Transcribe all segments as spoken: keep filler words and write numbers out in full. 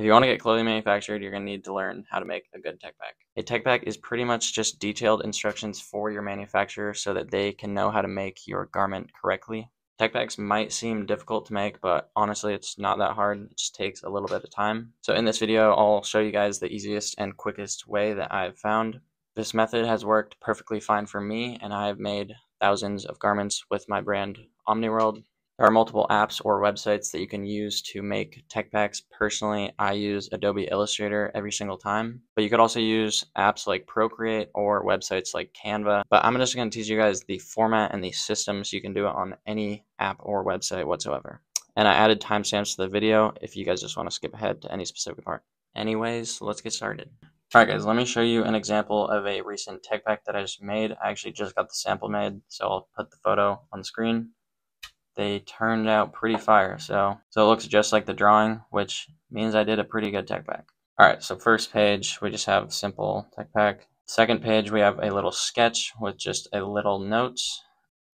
If you want to get clothing manufactured, you're going to need to learn how to make a good tech pack. A tech pack is pretty much just detailed instructions for your manufacturer so that they can know how to make your garment correctly. Tech packs might seem difficult to make, but honestly, it's not that hard. It just takes a little bit of time. So in this video, I'll show you guys the easiest and quickest way that I've found. This method has worked perfectly fine for me, and I've made thousands of garments with my brand Omnee World. There are multiple apps or websites that you can use to make tech packs. Personally, I use Adobe Illustrator every single time, but you could also use apps like Procreate or websites like Canva. But I'm just going to teach you guys the format and the system so you can do it on any app or website whatsoever. And I added timestamps to the video if you guys just want to skip ahead to any specific part. Anyways, let's get started. Alright guys, let me show you an example of a recent tech pack that I just made. I actually just got the sample made, so I'll put the photo on the screen. They turned out pretty fire, so so it looks just like the drawing, which means I did a pretty good tech pack. All right, so first page we just have simple tech pack. Second page we have a little sketch with just a little notes.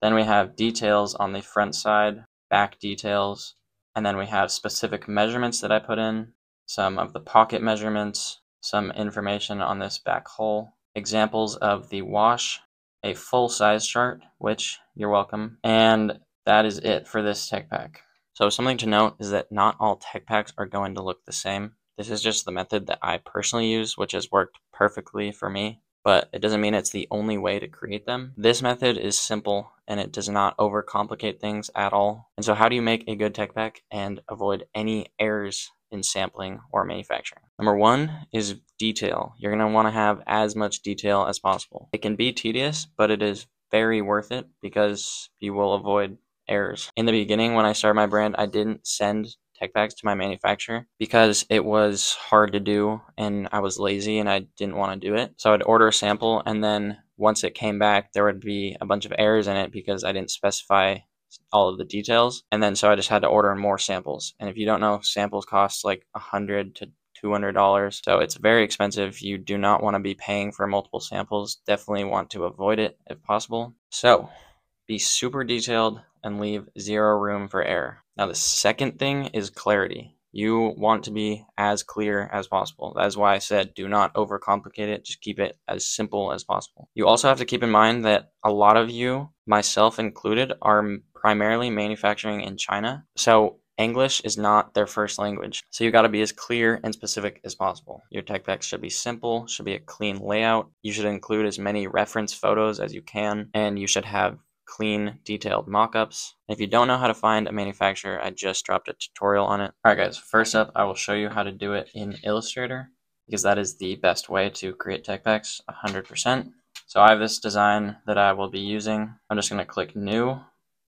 Then we have details on the front side, back details, and then we have specific measurements that I put in, some of the pocket measurements, some information on this back hole, examples of the wash, a full size chart, which you're welcome, and that is it for this tech pack. So something to note is that not all tech packs are going to look the same. This is just the method that I personally use, which has worked perfectly for me, but it doesn't mean it's the only way to create them. This method is simple and it does not overcomplicate things at all. And so how do you make a good tech pack and avoid any errors in sampling or manufacturing? Number one is detail. You're gonna wanna have as much detail as possible. It can be tedious, but it is very worth it because you will avoid errors. In the beginning, when I started my brand, I didn't send tech packs to my manufacturer because it was hard to do and I was lazy and I didn't want to do it. So I'd order a sample and then once it came back, there would be a bunch of errors in it because I didn't specify all of the details. And then so I just had to order more samples. And if you don't know, samples cost like a hundred to two hundred dollars. So it's very expensive. You do not want to be paying for multiple samples. Definitely want to avoid it if possible. So be super detailed and leave zero room for error. Now, the second thing is clarity. You want to be as clear as possible. That is why I said do not overcomplicate it. Just keep it as simple as possible. You also have to keep in mind that a lot of you, myself included, are primarily manufacturing in China. So English is not their first language. So you gotta be as clear and specific as possible. Your tech pack should be simple, should be a clean layout. You should include as many reference photos as you can, and you should have clean, detailed mock-ups. If you don't know how to find a manufacturer, I just dropped a tutorial on it. Alright guys, first up, I will show you how to do it in Illustrator, because that is the best way to create tech packs, one hundred percent. So I have this design that I will be using. I'm just going to click New.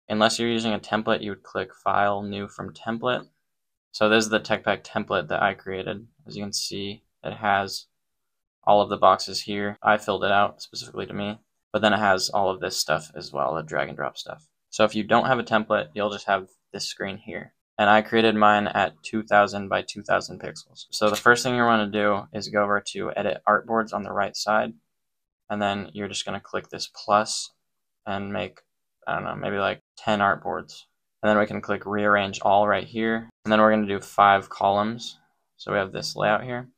Unless you're using a template, you would click File, New from Template. So this is the tech pack template that I created. As you can see, it has all of the boxes here. I filled it out specifically to me. But then it has all of this stuff as well, the drag and drop stuff. So if you don't have a template, you'll just have this screen here. And I created mine at two thousand by two thousand pixels. So the first thing you want to do is go over to edit artboards on the right side. And then you're just going to click this plus and make, I don't know, maybe like ten artboards. And then we can click rearrange all right here. And then we're going to do five columns. So we have this layout here.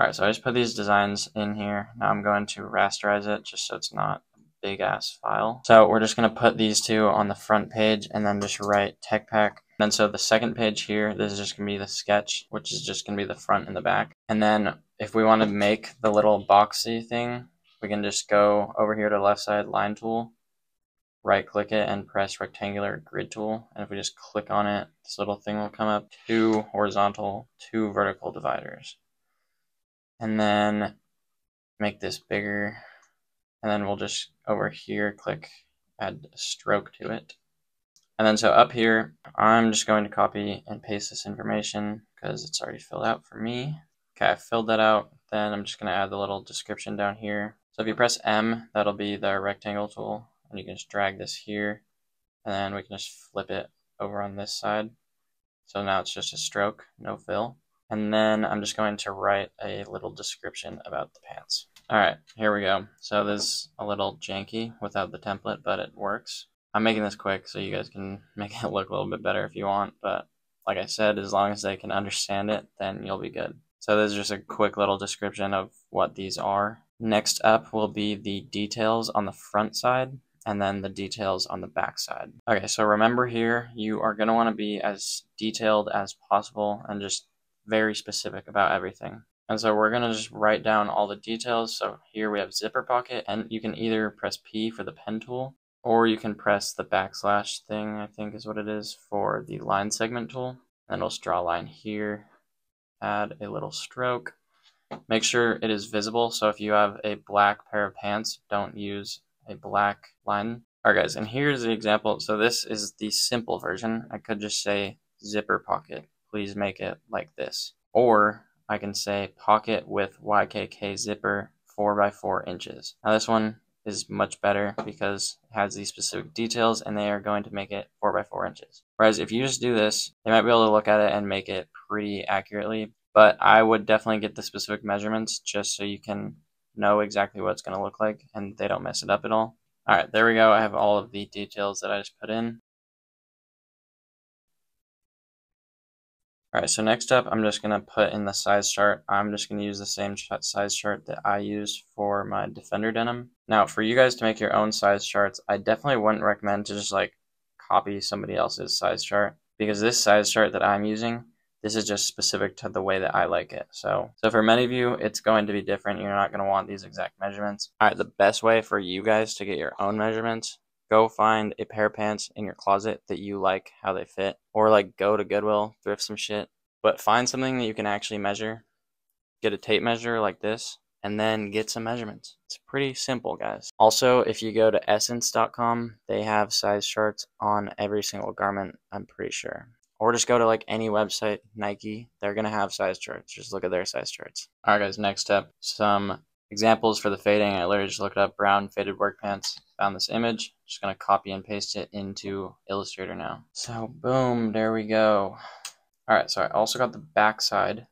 All right, so I just put these designs in here. Now I'm going to rasterize it just so it's not big ass file. So we're just going to put these two on the front page and then just write tech pack. And then so the second page here, this is just going to be the sketch, which is just going to be the front and the back. And then if we want to make the little boxy thing, we can just go over here to the left side line tool, right click it and press rectangular grid tool. And if we just click on it, this little thing will come up, two horizontal, two vertical dividers. And then make this bigger. And then we'll just over here, click add a stroke to it. And then so up here, I'm just going to copy and paste this information because it's already filled out for me. Okay, I filled that out. Then I'm just gonna add the little description down here. So if you press M, that'll be the rectangle tool. And you can just drag this here. And then we can just flip it over on this side. So now it's just a stroke, no fill. And then I'm just going to write a little description about the pants. All right, here we go. So this is a little janky without the template, but it works. I'm making this quick so you guys can make it look a little bit better if you want, but like I said, as long as they can understand it, then you'll be good. So this is just a quick little description of what these are. Next up will be the details on the front side and then the details on the back side. Okay, so remember here, you are going to want to be as detailed as possible and just very specific about everything. And so we're going to just write down all the details. So here we have zipper pocket, and you can either press P for the pen tool, or you can press the backslash thing, I think is what it is, for the line segment tool. And it'll just draw a line here, add a little stroke. Make sure it is visible. So if you have a black pair of pants, don't use a black line. All right, guys, and here's the example. So this is the simple version. I could just say zipper pocket. Please make it like this. Or I can say pocket with Y K K zipper four by four inches. Now this one is much better because it has these specific details and they are going to make it four by four inches. Whereas if you just do this, they might be able to look at it and make it pretty accurately, but I would definitely get the specific measurements just so you can know exactly what it's going to look like and they don't mess it up at all. All right, there we go. I have all of the details that I just put in. All right, so next up, I'm just going to put in the size chart. I'm just going to use the same size chart that I used for my Defender denim. Now, for you guys to make your own size charts, I definitely wouldn't recommend to just like copy somebody else's size chart, because this size chart that I'm using, this is just specific to the way that I like it. So, so for many of you, it's going to be different. You're not going to want these exact measurements. All right, the best way for you guys to get your own measurements, go find a pair of pants in your closet that you like how they fit, or like go to Goodwill, thrift some shit, but find something that you can actually measure. Get a tape measure like this and then get some measurements. It's pretty simple, guys. Also, if you go to Essence dot com, they have size charts on every single garment, I'm pretty sure. Or just go to like any website, Nike, they're gonna have size charts. Just look at their size charts. All right, guys, next up, some examples for the fading. I literally just looked up brown faded work pants, found this image, just gonna copy and paste it into Illustrator now. So boom, there we go. All right, so I also got the back side.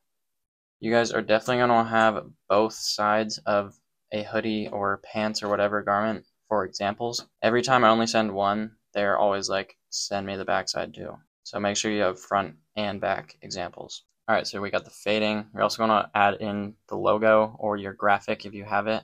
You guys are definitely gonna have both sides of a hoodie or pants or whatever garment for examples. Every time I only send one, they're always like, send me the back side too. So make sure you have front and back examples. All right, so we got the fading. You're also going to add in the logo or your graphic if you have it.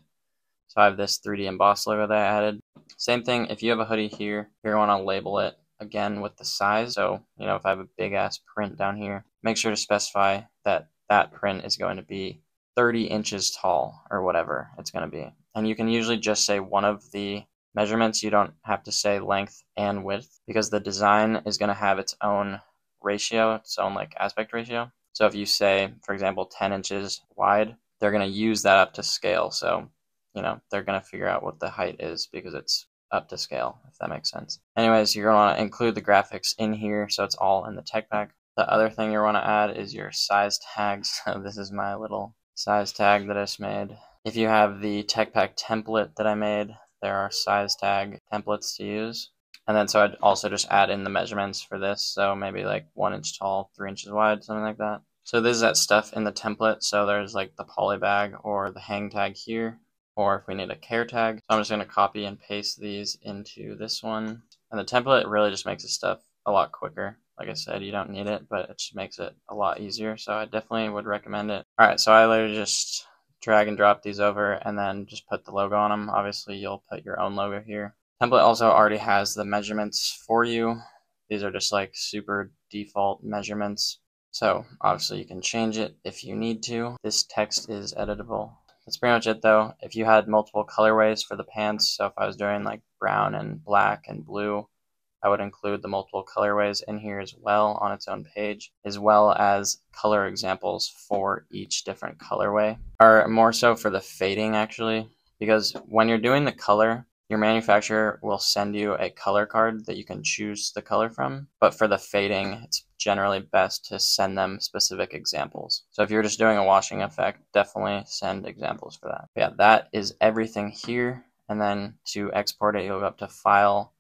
So I have this three D embossed logo that I added. Same thing, if you have a hoodie here, you're going to label it again with the size. So, you know, if I have a big ass print down here, make sure to specify that that print is going to be thirty inches tall or whatever it's going to be. And you can usually just say one of the measurements. You don't have to say length and width because the design is going to have its own ratio, its own like aspect ratio. So if you say, for example, ten inches wide, they're going to use that up to scale. So, you know, they're going to figure out what the height is because it's up to scale, if that makes sense. Anyways, you're going to want to include the graphics in here, so it's all in the tech pack. The other thing you want to add is your size tags. So this is my little size tag that I just made. If you have the tech pack template that I made, there are size tag templates to use. And then so I'd also just add in the measurements for this. So maybe like one inch tall, three inches wide, something like that. So this is that stuff in the template. So there's like the poly bag or the hang tag here, or if we need a care tag. So I'm just going to copy and paste these into this one. And the template really just makes this stuff a lot quicker. Like I said, you don't need it, but it just makes it a lot easier. So I definitely would recommend it. All right, so I literally just drag and drop these over and then just put the logo on them. Obviously, you'll put your own logo here. Template also already has the measurements for you. These are just like super default measurements. So obviously you can change it if you need to. This text is editable. That's pretty much it though. If you had multiple colorways for the pants, so if I was doing like brown and black and blue, I would include the multiple colorways in here as well on its own page, as well as color examples for each different colorway, or more so for the fading actually, because when you're doing the color, your manufacturer will send you a color card that you can choose the color from, but for the fading, it's generally best to send them specific examples. So if you're just doing a washing effect, definitely send examples for that. But yeah, that is everything here. And then to export it, you'll go up to File,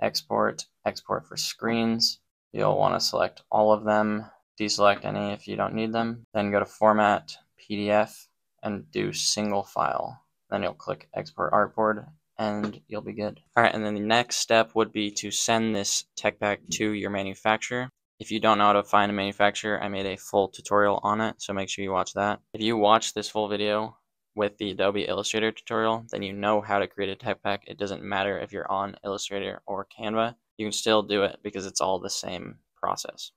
Export, Export for Screens. You'll want to select all of them, deselect any if you don't need them, then go to Format, P D F, and do Single File. Then you'll click Export Artboard, and you'll be good. All right, and then the next step would be to send this tech pack to your manufacturer. If you don't know how to find a manufacturer, I made a full tutorial on it, so make sure you watch that. If you watch this full video with the Adobe Illustrator tutorial, then you know how to create a tech pack. It doesn't matter if you're on Illustrator or Canva. You can still do it because it's all the same process.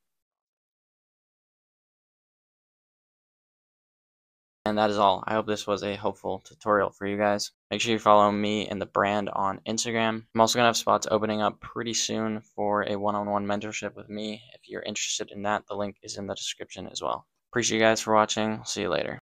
And that is all. I hope this was a helpful tutorial for you guys. Make sure you follow me and the brand on Instagram. I'm also going to have spots opening up pretty soon for a one-on-one mentorship with me. If you're interested in that, the link is in the description as well. Appreciate you guys for watching. See you later.